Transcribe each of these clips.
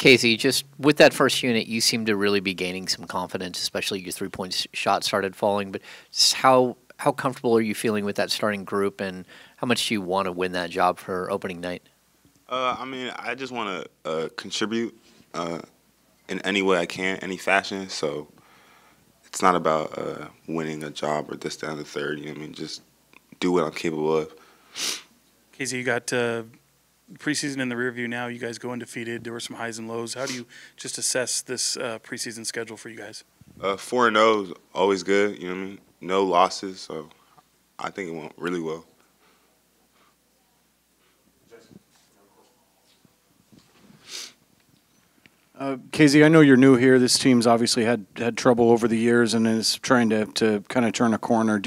Casey, just with that first unit, you seem to really be gaining some confidence, especially your three-point shot started falling. But just how comfortable are you feeling with that starting group, and how much do you want to win that job for opening night? I mean, I just want to contribute in any way I can, any fashion. So it's not about winning a job or this, down the third. You know what I mean? Just do what I'm capable of. Casey, you got preseason in the rearview now. You guys go undefeated. There were some highs and lows. How do you just assess this preseason schedule for you guys? 4-0 is always good. You know what I mean? No losses. So I think it went really well. Casey, I know you're new here. This team's obviously had trouble over the years and is trying to kind of turn a corner.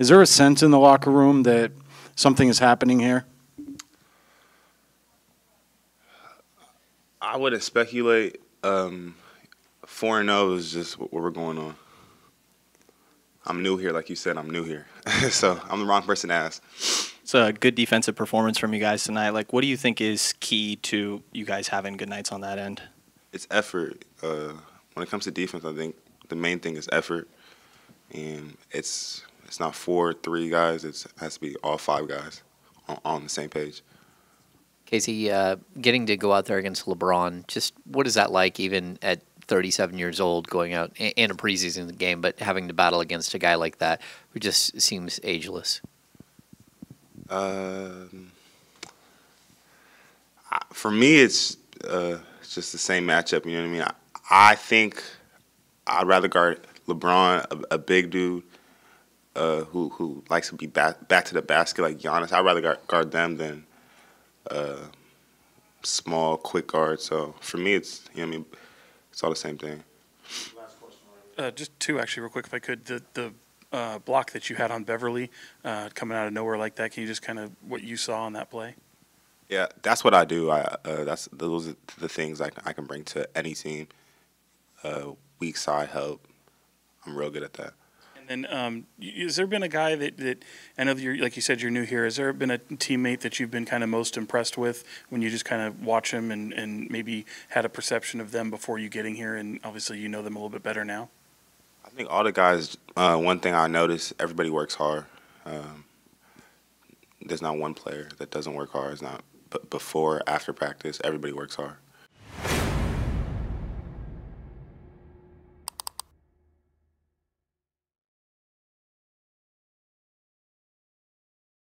Is there a sense in the locker room that something is happening here? I wouldn't speculate. 4-0 is just what we're going on. I'm new here, like you said. I'm new here, so I'm the wrong person to ask. It's a good defensive performance from you guys tonight. Like, what do you think is key to you guys having good nights on that end? It's effort. When it comes to defense, I think the main thing is effort, and it's not 4 or 3 guys. It has to be all 5 guys on the same page. Casey, getting to go out there against LeBron, just what is that like, even at 37 years old, going out in a preseason game, but having to battle against a guy like that who just seems ageless? For me, it's just the same matchup. You know what I mean? I think I'd rather guard LeBron, a big dude who likes to be back to the basket like Giannis. I'd rather guard them than small, quick guard. So for me, it's, you know what I mean, it's all the same thing. Last question. Just 2, actually, real quick, if I could. The block that you had on Beverly coming out of nowhere like that, can you just kind of what you saw on that play? Yeah, that's what I do. Those are the things I can bring to any team. Weak side help. I'm real good at that. And then has there been a guy that I know that you're, like you said, you're new here. Has there been a teammate that you've been kind of most impressed with when you just kind of watch him and maybe had a perception of them before you getting here, and obviously you know them a little bit better now? I think all the guys, one thing I noticed, everybody works hard. There's not one player that doesn't work hard. It's not before, after practice. Everybody works hard.